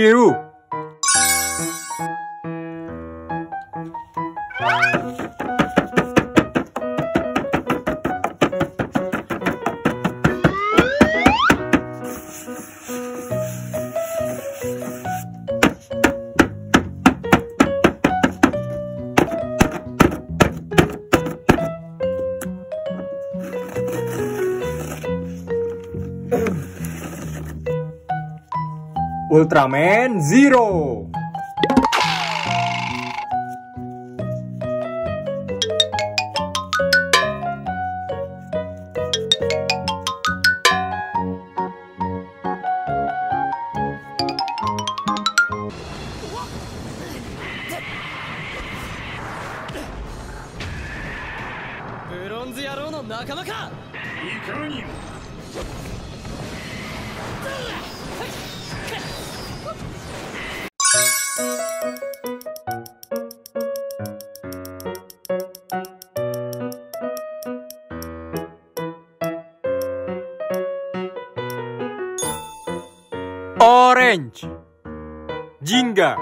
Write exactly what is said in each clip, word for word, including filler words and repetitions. you! Ultraman Zero. Orange Ginga.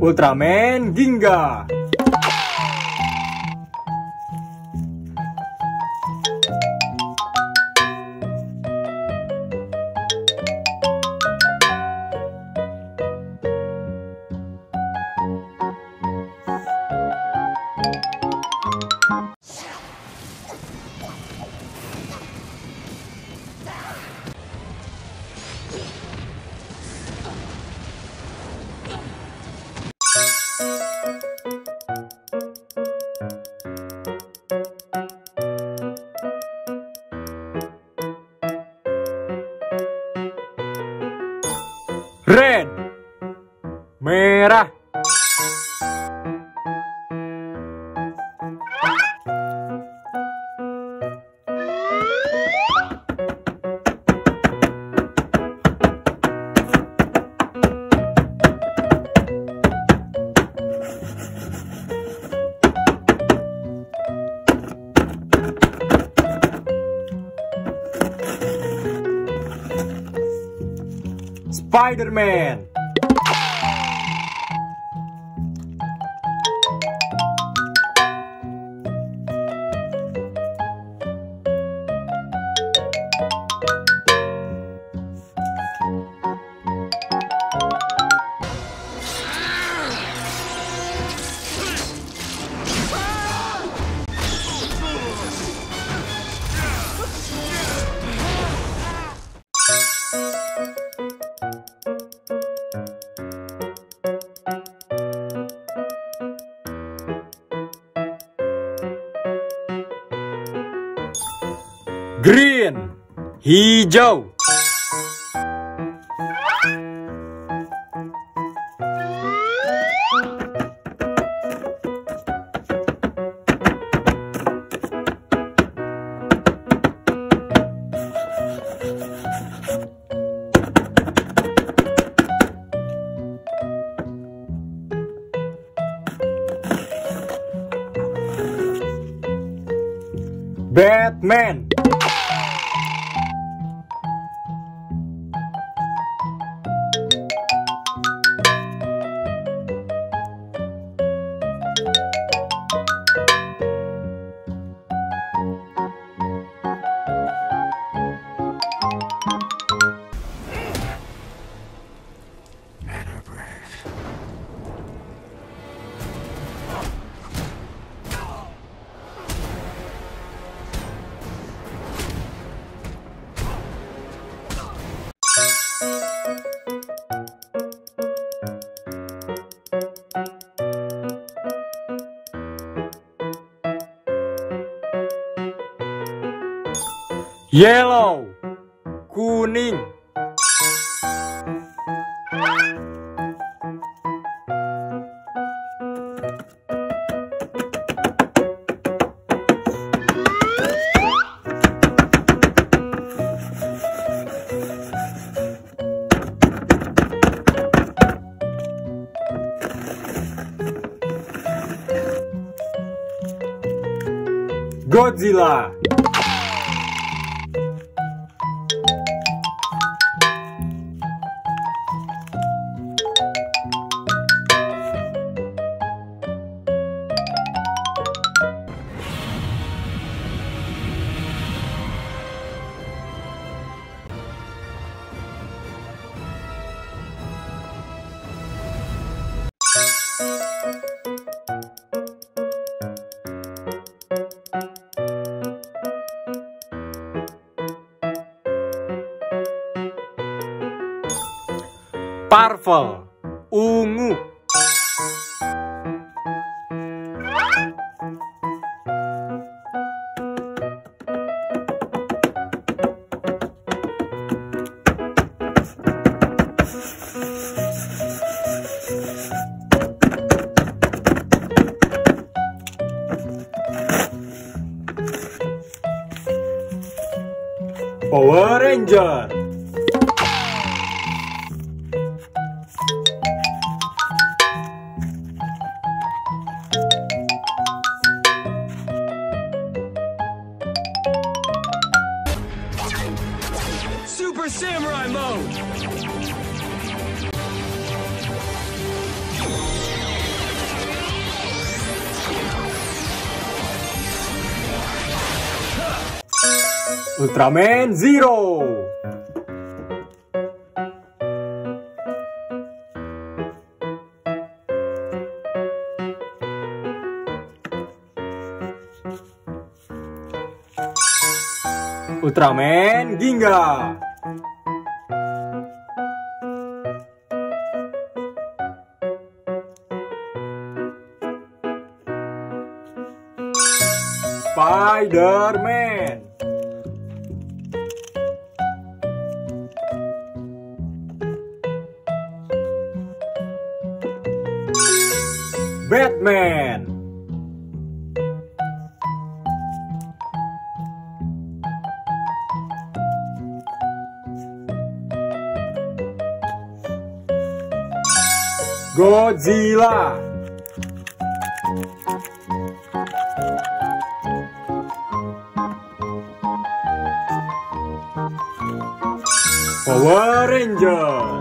Ultraman Ginga. Red, merah. Spider-Man. Green, hijau. Batman. Yellow, kuning. Godzilla! Purple, ungu. Power Ranger. Samurai mode. Ultraman Zero. Ultraman Ginga. Spider-Man. Batman. Godzilla. Power Ranger.